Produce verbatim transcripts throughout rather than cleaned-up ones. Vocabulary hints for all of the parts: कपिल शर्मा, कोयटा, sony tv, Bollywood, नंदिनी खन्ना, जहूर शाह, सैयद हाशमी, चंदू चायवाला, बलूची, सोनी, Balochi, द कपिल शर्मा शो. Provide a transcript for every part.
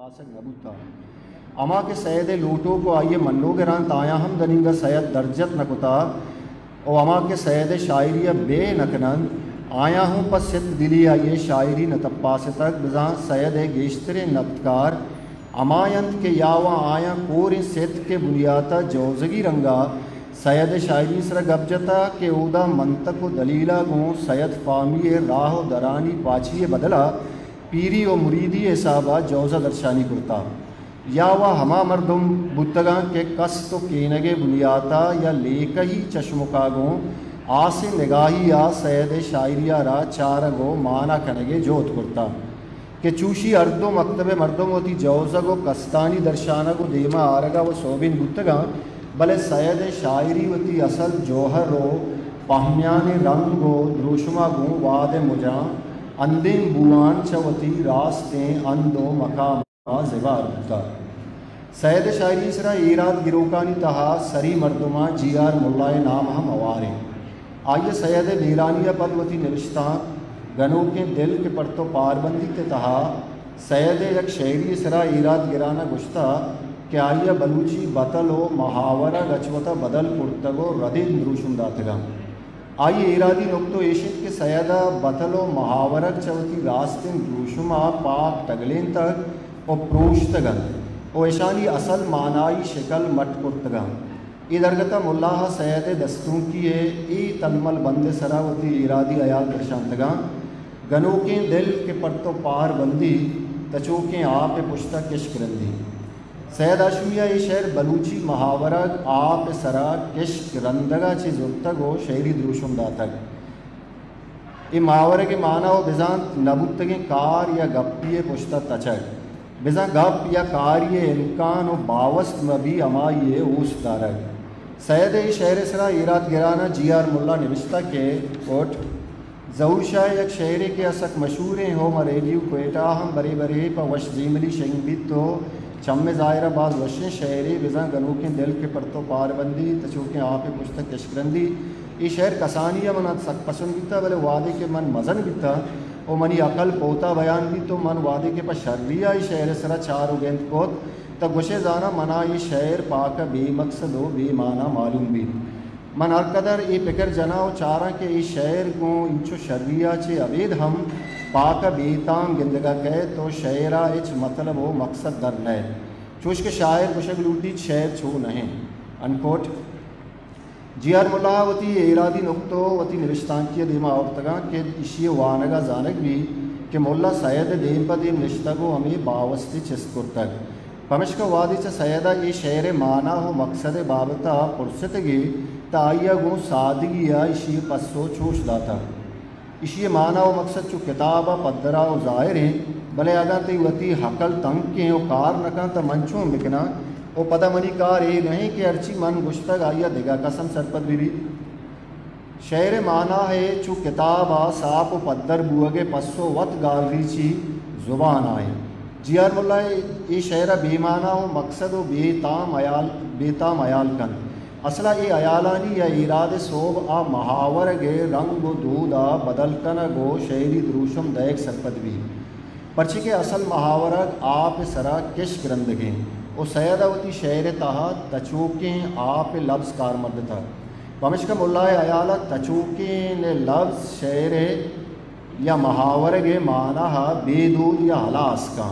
पासक नबूता अमा के सैद लूटो को आइए मन्नो के रान ताया हम दनिंगा सैद दर्जत नकुता ओ अमा के सैद शायरी बे नकनंद आया हूँ पर सित दिली आइए शायरी न तपास तक जहाँ सैद गेश्तर नबकार अमायंत के यावा आया कोर सित के बुनियाता जोजगी रंगा सैद शायरी सर गबजता के उदा मंतक दलीला गो सैद फामी राह दरानी पाछिए बदला पीरी और मुरीदी साहबा जौजा दर्शानी कुर्ता या व हमा मरदम बुतगा के कस तो केनगे बुनियाता या लेक ही चश्मकागों आसे निगाही आ सैद शायरिया रा चारगो माना कनगे जोत कुर्ता के चूशी अर्दो मकतब मरदम होती जौजगो कस्तानी दर्शाना को देमा आरगा व सोबिन बुतगा भले सैद शायरी वती असल जोहर रो पहम्याने रंग गो द्रोशमा गो वाद मुजा अंदिम बुआन चवती रास्ते अंदो मकाम ज़िवार बुता सैद शायरी सरा एरात गिरोकानी तहा सरी मर्दुमा जियार मुल्लाए नाम हम अवारे आइए सैद नीरानिया पदवती निविश्ता गनों के दिल के परतो पारबंदी के तहा सैद एक शायरी सरा एरात गिराना गुश्ता के आइए बलूची बतलो महावरा गचवता बदल कुर्तगो रदे द्रुशुम दातगा आइए इरादी नुकतो एशित के सैदा बतलो महावरक चवती रास्ते दूशुमा पाक तगलें तक और प्रोशतगन और ऐशानी असल मानाई शिकल मटकुर्तगन इधरगता मुल्लाह सैद दस्तों की है ई तलमल बंद सरावती इरादी आयात दर्शांतगन गनों के दिल के परतो पार बंदी तचो के आप पुश्ता किश करंदी सैद आशुया ये शेर बलूची महावरा आप सरा किश्क रंदगा ची जुर्तग हो शेरी द्रुशुम दातक ये महावरा के माना हो बिजान नबुत्तगे कार या गप्पी पुश्ता तचक बिजा गप या कार ये इम्कान हो बावस्त मभी अमा ये ऊस दारक सैद ये शेर सरा इरात गिराना जी आर मुल्ला निविश्ता के ओट जहूर शाह एक शेर के असक मशहूर हो मरेलियू कोयटा हम बरे बरे पवश जीमली शेंगबी तो चम्मे ज़ाहिर बाज वशे शहरी विजा गनू के दिल के परतो पारबंदी तचू के आप पुस्तक किशकरंदी ये शहर कसानिया मन सक पसंद बीता भले वादे के मन मजन बीता और मनी अकल पोता बयान भी तो मन वादे के पर शर्रिया ये शहर सरा चार उगेंद पोत तब गुशे जाना मना ये शहर पाक बेमकसद हो बेमाना मालूम भी मन हर कदर ये फिकर जना और चारा के ये शहर को इंचो शर्रिया चे अवेद हम पाक बेतांग गिंदगा कहे तो शायरा इच मतलब हो मकसद दर नए चुश्क शायर कुशक लूटी शहर छो नहीं अनकोट जी आर मुल्ला वती इरादी नुकतो वती निविश्तांकिया देमा औरतगा के इशिय वानगा जानक भी के मुल्ला सैद देम पदीम निश्तगो हमें बावस्ती चिस्कुर्तक पमिश का वादी च सैदा ये शहर माना हो मकसद बाबता पुरसतगी ताइया गो सादगिया इशिय पसो छूश दाता इसी माना व मकसद चु किताब पदरा व ज़ाहिर हैं भले आदा ते वती हकल तंग के हो कार नका त मंचों मिकना ओ पदा मनी कार ये नहीं कि अर्ची मन गुश्तक आया देगा कसम सरपत बीबी शेर माना है चु किताब आ साप पदर बुअगे पस्सो वत गालरी ची जुबान आए जी आर मुल्ला ये शेरा बेमाना हो मकसद व बेताम अयाल बेताम अयाल कन असला ये अयालानी या इरादे सोब आ महावर गे रंग दूदा बदल कन गो शेरी द्रूशम दैक सरपदवी पर्ची के असल महावरा आप सरा किश ग्रंदगे ओ सैदावती शेर तहा तचोके आप लफ्ज़ कारमर्द था वमिश का मुल्लाए अयाला तचोके ने लफ्ज़ शेर या महावर गे माना हा बेदूद या हलास का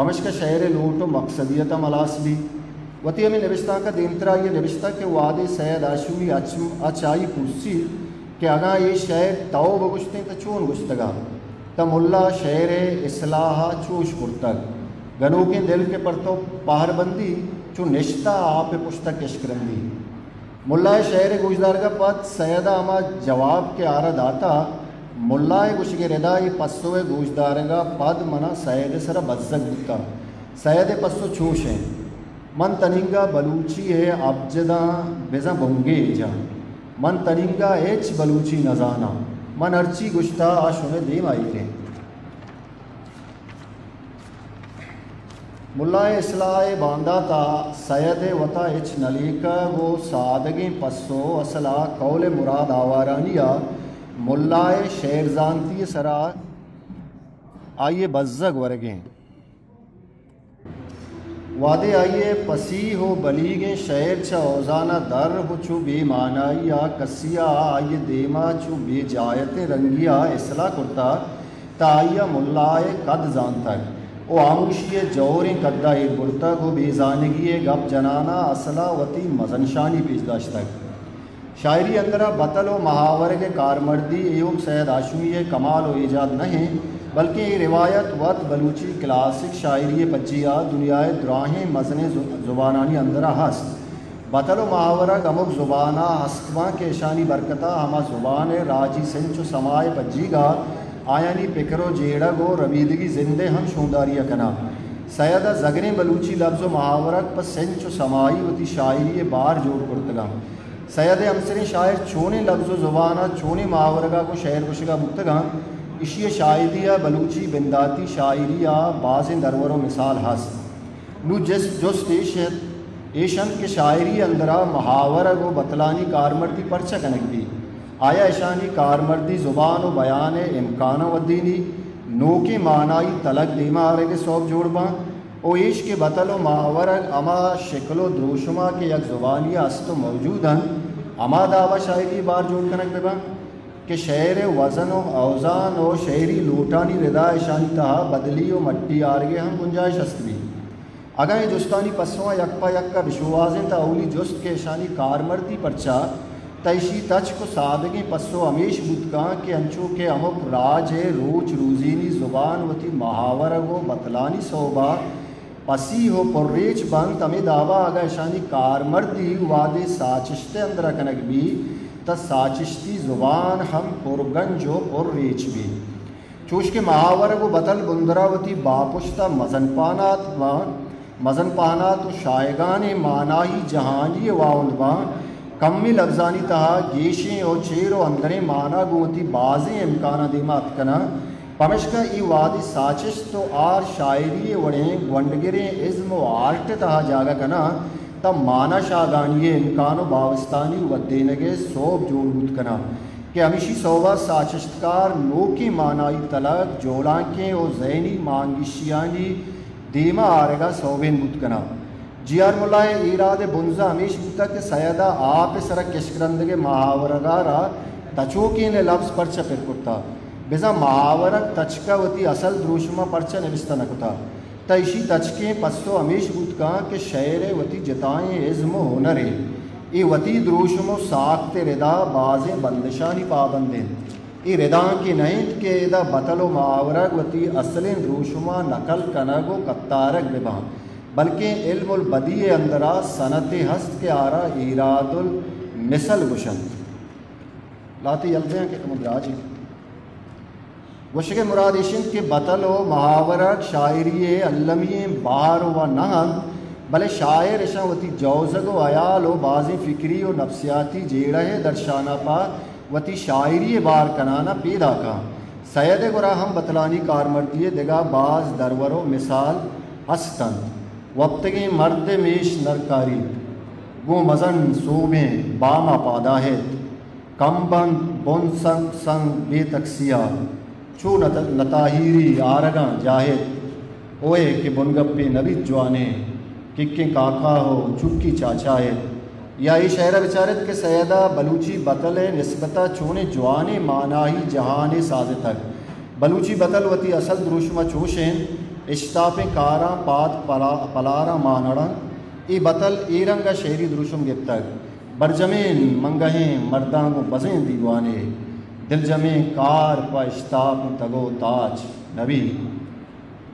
वमिश का शेर लूटो मकसदियत मलास भी वती हमें निविश्ता का देमतरा ये निविश्ता के वादे सैद आशुमी अचाई कुर्सी के आगा ये शहर ताओ बगुश्ते तो चून गुश्तगा तमुल्ला शहर इसलाह चूश कुर्तक गनों के दिल के परतो पारबंदी चू निश्ता आप पुस्तक किशकरंदी मुल्ला शहर गुजदार का पद सैदा अमा जवाब के आरा दाता मुल्ला गुशगे रदा ये पस्सोए गुजदार का पद मना सैद सरा बज्जक बुता सैद पस्सो छूश हैं मन तनिंगा बलूची है अबजदा बेजा बोंगे जा मन तनिंगा एच बलूची नजाना मन अर्ची गुश्ता आशुने देम आई थे मुल्लाए इसलाए बांदा था सैद वता एच नलीका वो सादगी पस्सो असला कौल मुराद आवारानिया मुल्लाए शेर जानती सरा आइए बज्जग वर्गे वादे आइए पसी हो बनी गे शेर छ ओजाना दर हो छु बे मानाइया कसिया आइए देमा छु बे जायते रंगिया इसला कुर्ता ताइया मुल्लाए कद जान तक ओ आमुशिए जौरे कद्दा ये गुर्ता को बेजानगी गप जनाना असला वती मजनशानी पेजदाश तक शायरी अंदरा बतल व महावर के कारमर्दी एवं सैद आशमी कमाल व ईजाद नहीं बल्कि ये रिवायत वत बलूची क्लासिक शायरी पज्जिया दुनियाए दुराहें मजने जुबानानी अंदरा हस्त बतलो महावरा गमुक जुबाना हस्तवा के शानी बरकता हमा जुबान राजी सिंचु समाए पज्जीगा आयानी पिकरो जेड़ा गो रवीदगी जिंदे हम शोंदारिया कना सैदा जगरें बलूची लफ्ज़ महावरा पर सिंचु समाई वती शायरी बार जोड़ कुर्तगा सैद हमसरें शायर छोने लफ्ज़ जुबाना छोने महावरा को शहर कुशगा मुक्तगा इशिय शायदिया बलूची बिंदाती शायरिया बाज़ दरवरो मिसाल हस्त नू जिस जुस एशन के शायरी अंदरा महावरा गो बतलानी कारमर्दी परचा कनक दी आया ऐशानी कारमर्दी ज़ुबान व बयान इम्कान वदीनी नो के मानाई तलक देमा आरे के सौब जोड़बा ओ ऐश के बतलो महावरा अमा शिकलो द्रोशुमा के यक ज़ुबानिया अस्तो मौजूद हन अमा दावा शायरी बार जोड़ कनक देबा के शेर वज़न व अवज़ान व शेरी लोटानी रिदा ऐशानी तहा बदली व मट्टी आरगे हम गुंजाइश हस्तवी अगर जुस्तानी पसवा यकपा यक्का विशोवाजें ताउली जुस्त के ऐशानी कारमर्दी परचा तैशी तच को सादगी पसो अमीश बुदका के अंचो के अमुक राज है रोच रोजीनी ज़ुबान वती महावरा गो बतलानी सोबा पसी हो पुर्रेच बंग तमे दावा अगर ऐशानी कारमर्दी वादे साचिश्ते अंदरा कनक भी त साचिश्ती ज़ुबान हम पुरगंजो और रेच भी चूश के महावरा को बतल बुंदरावती बापुश्ता मजन पानात वान मजन पाना तो शायगान माना ही जहानी वाउंद वान कम्मी लफ्जानी तहा गेशें और शेर व अंदरें माना गोती बाज़ें इम्काना देमात कना पमशका ई वादी साचिश तो आर शायरी वड़ें गंडगिरें इज्म व आर्ट तहा जागा कना तब माना शागानिये इम्कान बावस्तानी व देनगे सोब जोड़ूद कना के हमीशी सोबा साचिश्तकार नो की मानाई तलक जोलांकें और जहनी मांगिशियानी देमा आरेगा सोबेन मुद कना जियार मुलाए इरादे बुंजा हमीश बुता के सैदा आप सरा किशकरंद के महावरगारा तचो के ने लफ्ज़ परचा फिर कुर्ता बेजा महावरक तचका वती असल द्रोशमा परचा निविस्ता न कुता तैशी तचके पसो अमीश बुदका के शेर वती जताएँ इज़्म हुनर ए वती द्रोशमो साखते रिदा बाज़ बंदशानी पाबंदे ए रिदा के नैत के एदा बतलो मावरग वती असलें द्रोशमा नकल कनगो कत्तारक बिबा बल्कि इल्मुल बदी अंदरा सनत हस्त के आरा इरादुल मिसल गुशन लाते यलते हैं कि मुद्राज वशक मुरादिशन के बतल व महावरा शायरी अल्लमी बार व नहन भले शायर ऐशावती जौजग व आयाल व बाज़ फ़िक्री व नफसियाती जेड़ा है दर्शाना पा वती शायरी बार कनाना पैदा का सैद गुरा हम बतलानी कारमर्दी दगा बाज़ दरवरो मिसाल हस्तन वब्तगे मर्द मेश नरकारी गो मजन सोमे बामा पादा है कम्बन बुन संग संग बेतकसिया छू नत नताहिरी आरगा जाहिद ओए के बुनगप्पे नबी जवाने किक्के काका हो चुपकी चाचा है या ये शहरा विचारत के सैदा बलूची बतल नस्बता छोने जवाने माना ही जहाने साज तक बलूची बतल वती असल द्रुशमा चोशेन इश्ताप कारा पात पला पलारा मानड़ा ए बतल ए रंगा शहरी द्रुशम गिप तक बरजमेन मंगहें मर्दांगो बजें दीवाने दिल जमे कार पश्ताप तगो ताज नबी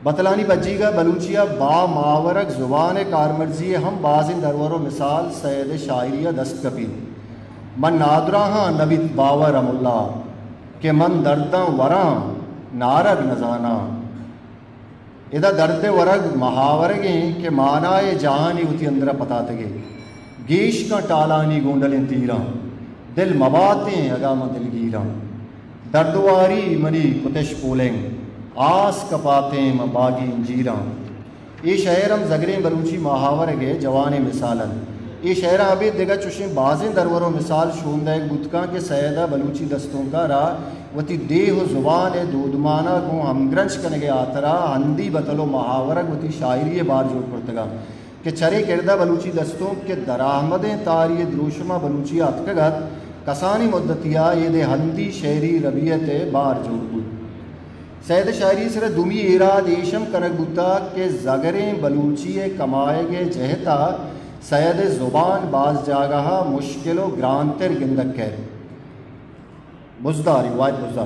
बतलानी बज्जीगा बलूचिया बा मावरक ज़ुबान कारमर्जी हम बाज़िन दरवरो मिसाल सैद शायरिया दस्तकपी मन नादरा हाँ नबी बावर अमुल्ला के मन दर्दा वरा नारग नजाना इदा दर्द वरग महावरगे के माना ए जहानी उती अंदरा पता तगे गेश का टालानी गोंडलें तीरा दिल मबातें अगामा दिल गिरा दर्दवारी मनी कुतिश पोलेंग आस कपातें मबागी जीरा ये शहर हम जगरें बलूची महावर गए जवान मिसालन ये शहरा अभी दिगा चुशें बाज़ें दरवरों मिसाल शोंदा एक बुदका के सैदा बलूची दस्तों का रा वती देह जुबान दूदमाना को हमग्रंच कनगे आतरा हंदी बतलो महावरक वती शायरी बार जोड़ पड़तगा के चरे किरदा बलूची दस्तों के दरामदें तारी द्रोशमा बलूची आतकगत कसानी मुद्दतिया ये दे हंदी शेरी रबियत बार जोड़ सैद शायरी सर दुमी एरा देशम कनगुता के जगरें बलूची कमाएगे जहता सैद जुबान बाज जागहा मुश्किलो ग्रांतर गिंदक है बुजदा रिवायत बुजदा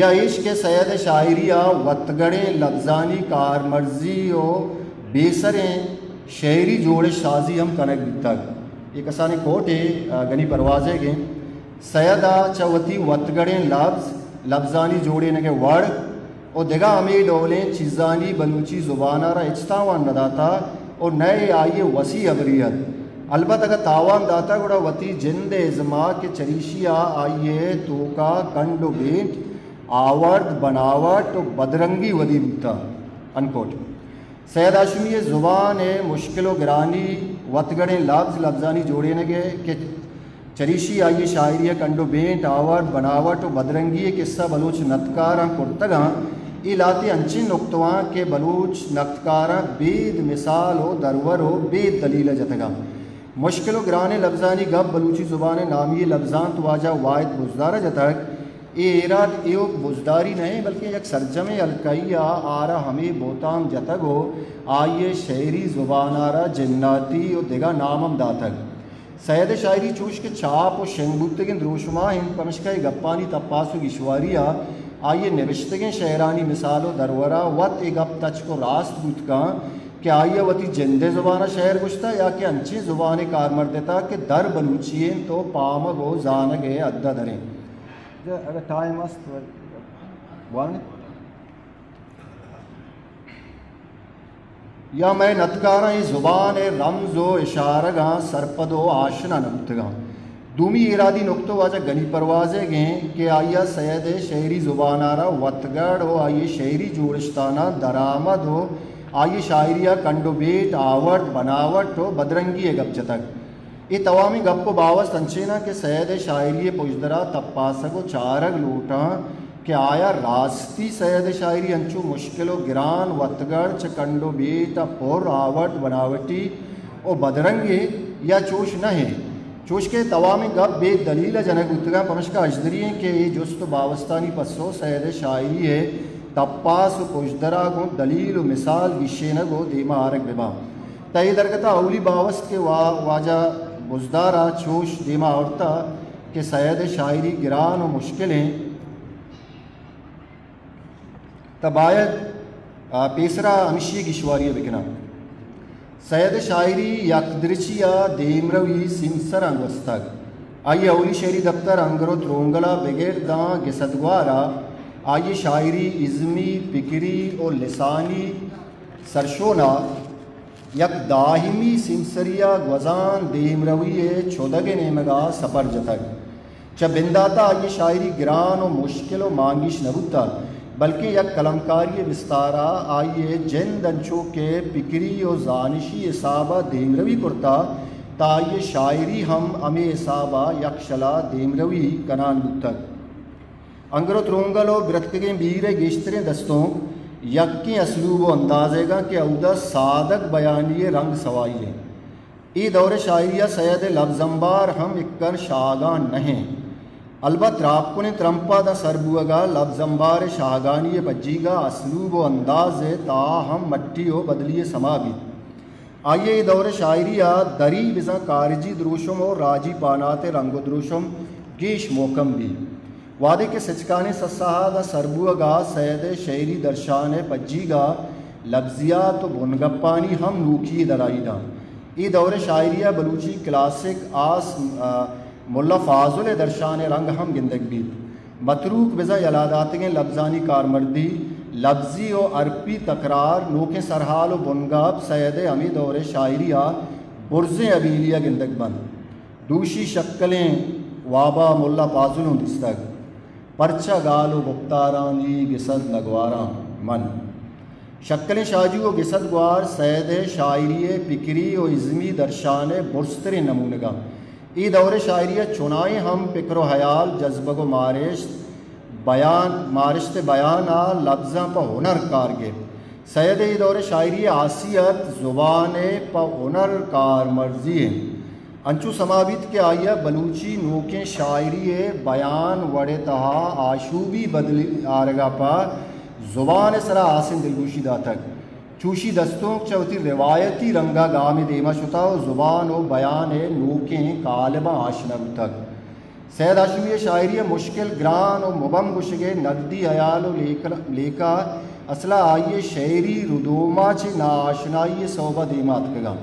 या इश्क सैद शायरिया वतगड़े लफ्जानी कार मर्जी ओ बेसरें शेरी जोड़े शाजी हम कनक तक एक असानी कोट है गनी परवाजे के सैदा चवती वतगड़े लफ्ज लफ्जानी जोड़े न के वर्ड और दिगा हमें डोले चीज़ानी बलूची जुबाना रा इज्तावा नदाता और नए आइए वसी अबरियत अलबत अगर तावाम दाता गुड़ा वती जिंद इजमा के चरीशिया आइए तोका कंडो बेट आवर्त बनावट तो बदरंगी वदी बीता अनकोट सैयद हाशमी जुबान है मुश्किलो गिरानी वतगड़े लफ्ज लफ्जानी जोड़े ने के चरीशी आइए शायरी कंडो बेट आवर्त बनावट तो बदरंगी किस्सा बलूच नतकारा कुर्तगा इलाते अंचिन नुकतवा के बलूच नतकारा बेद मिसाल हो दरवर हो बेद दलील जतगा मुश्किल ग्राने लफ्जानी गब बलूची जुबान नामी लफ्जान तो वाजा वायद बुजदारा जतक एरा एव बुजदारी नहीं बल्कि एक सरजम अलकैया आरा हमें बोताम जतक हो आइए शायरी जुबान आरा जन्नाती और दिगा नामम दातक सैद शायरी चूश के छाप और शंगुतगिन रोशमा हिंद पमशका गप्पानी तपासु ईश्वरिया आइए निविश्तगिन शहरानी मिसालो दरवरा वत ए गप तच को रास्त गुतका क्या आइए वती जिंदे जुबाना शहर गुश्ता या कि अंची जुबान कार मर देता कि दर बलूचिए तो पाम गो जान गए अद्दा धरें अगर टाइम वन या मैं नतकारा जुबान रमजो इशारगा सरपदो आशना नमतगा दूमी इरादी नुकतो वाजा गनी परवाजे गए कि आइया सैद शहरी जुबानारा वतगढ़ हो आइए शहरी जोड़िश्ताना दरामद हो आइए शायरिया कंडोबेट आवर्त बनावट तो बदरंगी है गपचतक ये तवामी गप को बावस तंचेना के सैद शायरी पुजदरा तपासा को चारग लूटा के आया रास्ती सैद शायरी अंचू मुश्किलो गिरान वतगढ़ च कंडोबेट अपुर आवर्त बनावटी ओ बदरंगी या चोश न है चोश के तवामी गप बे दलील जनक उत्तगा पमश का अजदरिए के ये जुस्त बावस्तानी पसो सैद शायरी है तपास पुजदरा को दलील मिसाल विशेन गो देमा आरक बेबा तय दरकता अवली बावस्त के वा वाजा बुजदारा चोश देमा औरता के सैद शायरी गिरान और मुश्किलें तबायत पेसरा अमशी गिशवारी बिकना सैद शायरी याकदृचिया देमरवी सिमसर अंगस्तक आइए अवली शेरी दफ्तर अंगरो त्रोंगला बगैर दां गिसदगवारा आइए शायरी इज़मी फिक्री और लसानी सरशोना यक दाहिमी सिमसरिया गजान देमरवी छोदगे नेमगा सपर जतक चबिंदाता आइए शायरी गिरान और मुश्किल और मांगिश नबुता बल्कि यक कलमकारी विस्तारा आइए जैन दंचों के फिक्री और जानिशी इसाबा देमरवी कुर्ता ताइए शायरी हम अमे इसाबा यकशला देमरवी कनान बुतक अंगरो त्रोंगलो ब्रतके बीरे गेश्तरे दस्तों यक्की असलूब व अंदाजेगा के अवदा सादक बयानिए रंग सवाइए ई दौरे शायरिया सैद लफ्जम्बार हम इक्कर शागान नहीं अलबत रापकुने त्रम्पा द सरबुआगा लफ्जम्बार शागानिए बज्जीगा असलूब व अंदाजे ता हम मट्टी हो बदलिए समाबी आइए ई दौरे शायरिया दरी बिजा कारजी द्रोशम और राजी पानाते रंगो द्रोशम गेश मोकम भी वादे के सचकाने ससाहा द सरबुआगा सैद शहरी दर्शान पज्जीगा लफ्जिया तो बुनगप्पानी हम नूकी दराइदा ई दौरे शायरिया बलूची क्लासिक आस मुल्ला फाजुल दर्शान रंग हम गिंदगी मतरूक बिजा यलादातें लफ्जानी कारमर्दी लफ्जी और अरबी तकरार नोके सरहाल व बुनगाब सैद अमी दौरे शायरिया बुरज अबीलिया गिंदगबंद दूषी शक्लें वाबा मुल्ला फाजुल दस्तक परचा गालो बुख्तारानी गिसद नगवारा मन शक्ल शाजी व गिसद ग्वार सैद शायरी पिकरी और इज़मी दर्शान बुरस्तर नमूनगा ई दौरे शायरी चुनाए हम पिकरो हयाल जज्ब व मारिश बयान मारिश्ते बयान आ लफ्ज़ प हुनर कारगे सैयद दौर शायरी आसियत ज़ुबान प हुनर कार मर्जी है अंचु समाबित के आया बलूची नोके शायरी बयान वड़े तहा आशूबी बदली आरगा पा ज़ुबान सरा आसिन दिलगोशी दा तक चूशी दस्तों चौथी रिवायती रंगा गाम देमा शुता ज़ुबान व बयान नोके कालबा आशनब तक सैद आशूबी शायरी मुश्किल ग्रान और मुबम गुशगे नगदी हयाल लेकर लेका असला आइए शायरी रुदोमा चे नाशनाइए सोबा देमात कगा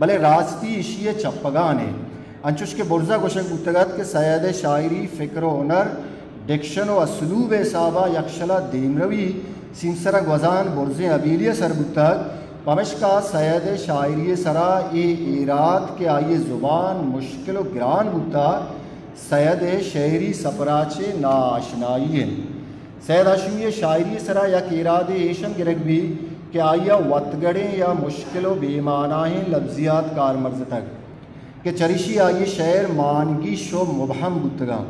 भले रास्ती इशिए चप्पगा ने अंचुश के बुर्जा गुशग उतगत के सैद शायरी फ़िक्र हुनर डिक्शन व असलूब साबा यक्षला देमरवी सिमसरा वज़ान बुर्जे अबीलिया सरबुतग पमश का सैद शायरी सरा ए एरात के आइए ज़ुबान मुश्किल व ग्रान बुता सैद शायरी सपराचे नाशनाई है सैद आशूबी शायरी सरा या केराद एशम गिरग भी के आया वतगड़ें या मुश्किल बेमानाएँ लफ्जियात कार मर्ज तक के चरिशी आइए शहर मानगी शो मुबहम बुतगा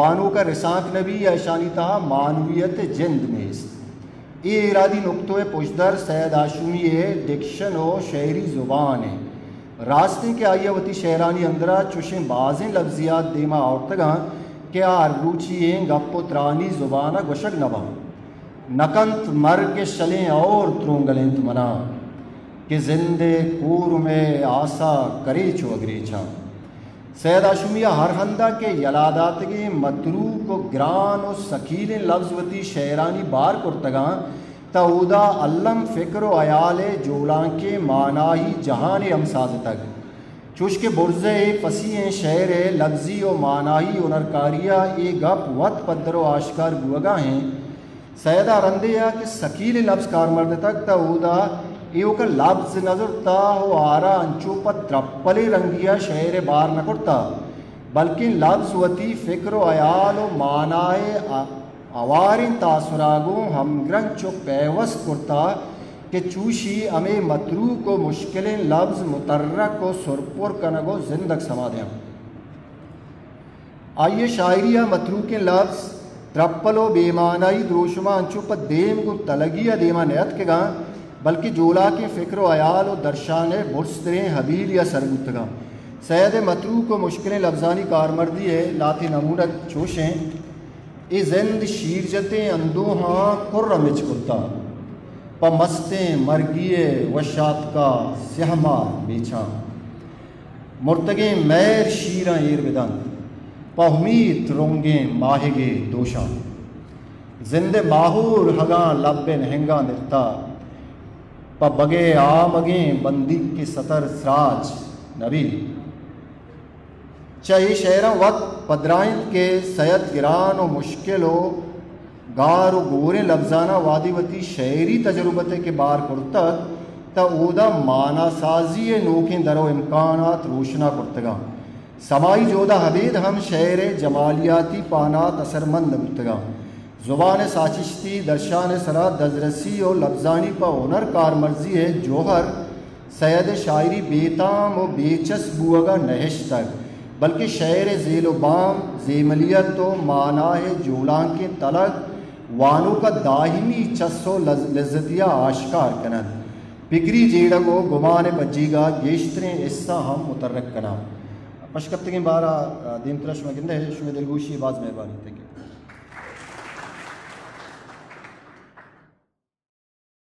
वानों का रिसांक नबी या शानिता मानवियत जिंद मेज ए इरादी नुकतोए पुशदर सैद आशूबी डिक्शन हो शायरी ज़ुबान है रास्ते के आइया वती शहरानी अंदरा चुशें बाजें लफ्जियात देमा औरतगा क्या रुचिए गप्पोत्रानी ज़ुबाना गुशक नबा नकंत मर के शलें और त्रोंगलें तमना के जिंदे कूर में आसा करे छो अग्रेछा सैद आशूमिया हरहंदा के यलादातगे मतरू को ग्रान और सकीलें लफ्ज़ वती शहरानी बार कुर्तगा तहुदा अल्लम फ़िक्र अयाल जोलां के माना ही जहान अमसाज तक चुश्क बुरज़े फसी शहर लफ्ज़ी व मानाही उनरकारिया ए गप वत पद्दरो आशकार बुअगा हैं सैदा रंदिया के शकील लफ्ज़ कारमर्द तक तहुदा एओ का लफ्ज़ नजर ता हो आरा अंचो पर त्रप्पले रंगिया शहर बार न कुर्ता बल्कि लफ्ज़ वती फ़िक्र अयाल व मानाए आवारिन तासुरागों हमग्रंग चो पैवस्त कुर्ता के चूशी अमे मतरू को मुश्किलें लफ्ज़ मुतर्रक को सुरपुर कनगो जिंदक समा दें आइए शायरिया मतरू के लफ्ज़ त्रप्पलो बेमानाई द्रोशमा अंचु पर देम को तलगिया देमा नयत के गां बल्कि जोला के फ़िक्र आयाल और दर्शाने बुरस्तरें हबील या सरबुत गां सैद मतरू को मुश्किलें लफ्ज़ानी कारमर्दी है लाते नमूनक चोशें ए जिंद शीरजते अंदोहा कुर्र मिच कुर्ता पमस्ते मरगिए वशात का सहमा बेछा मुर्तगे मैर शीरा एर विदन पहमीत रोंगे माहेगे दोषा जिंद माहूर हगा लब्बे नहंगा निरता प बगे आमगे बंदी के सतर सराज नबी चाहे शहरा वक्त पदराइन के सैयद गिरान और मुश्किल हो गार व गोरे लफ्ज़ाना वादिवती शहरी तजर्बत के बार कुर्तक तोदा माना साजी नोकें दरो इम्कानात रोशना कुर्तगा समाई जोदा हबीद हम शहर जमालियाती पाना तसरमंद मुतगा ज़ुबान साजिश्ती दर्शान सरा दजरसी और लफ्ज़ानी पर हुनर कार मर्जी है जोहर सैयद शायरी बेताम और बेचस बुआगा नहश तक बल्कि शहर जेलोबाम जेमलियत तो माना है जोलां के तलक वानों का दाहिनी चस्सो लज्जतिया आशकार कनत पिगरी जेड़गो गुमान बजीगा गेश्तरें हिस्सा हम उतरक कना पशकत के बारा दिन तरश में गिंदे शुभ दिलगोशी बाज मेहरबानी थैंक यू।